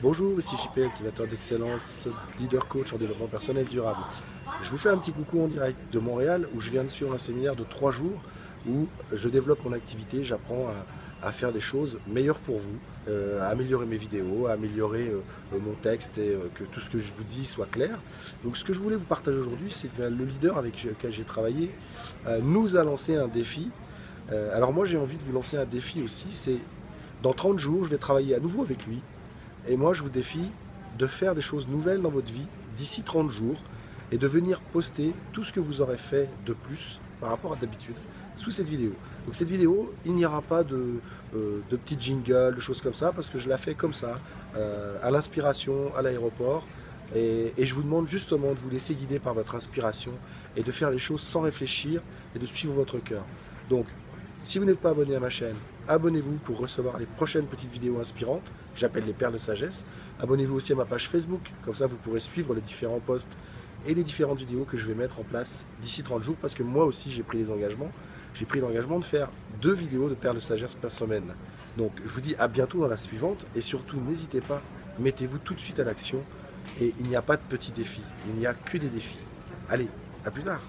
Bonjour, ici JPL, activateur d'excellence, leader coach en développement personnel durable. Je vous fais un petit coucou en direct de Montréal où je viens de suivre un séminaire de 3 jours où je développe mon activité, j'apprends à faire des choses meilleures pour vous, à améliorer mes vidéos, à améliorer mon texte et que tout ce que je vous dis soit clair. Donc ce que je voulais vous partager aujourd'hui, c'est que le leader avec lequel j'ai travaillé nous a lancé un défi. Alors moi j'ai envie de vous lancer un défi aussi, c'est dans 30 jours je vais travailler à nouveau avec lui et moi je vous défie de faire des choses nouvelles dans votre vie d'ici 30 jours et de venir poster tout ce que vous aurez fait de plus par rapport à d'habitude sous cette vidéo. Donc cette vidéo, il n'y aura pas de petits jingles, de choses comme ça, parce que je la fais comme ça, à l'inspiration, à l'aéroport, et je vous demande justement de vous laisser guider par votre inspiration, et de faire les choses sans réfléchir, et de suivre votre cœur. Donc, si vous n'êtes pas abonné à ma chaîne, abonnez-vous pour recevoir les prochaines petites vidéos inspirantes, que j'appelle les perles de sagesse. Abonnez-vous aussi à ma page Facebook, comme ça vous pourrez suivre les différents posts et les différentes vidéos que je vais mettre en place d'ici 30 jours, parce que moi aussi j'ai pris des engagements. J'ai pris l'engagement de faire 2 vidéos de perles de sagesse par semaine. Donc je vous dis à bientôt dans la suivante, et surtout n'hésitez pas, mettez-vous tout de suite à l'action, et il n'y a pas de petits défis, il n'y a que des défis. Allez, à plus tard!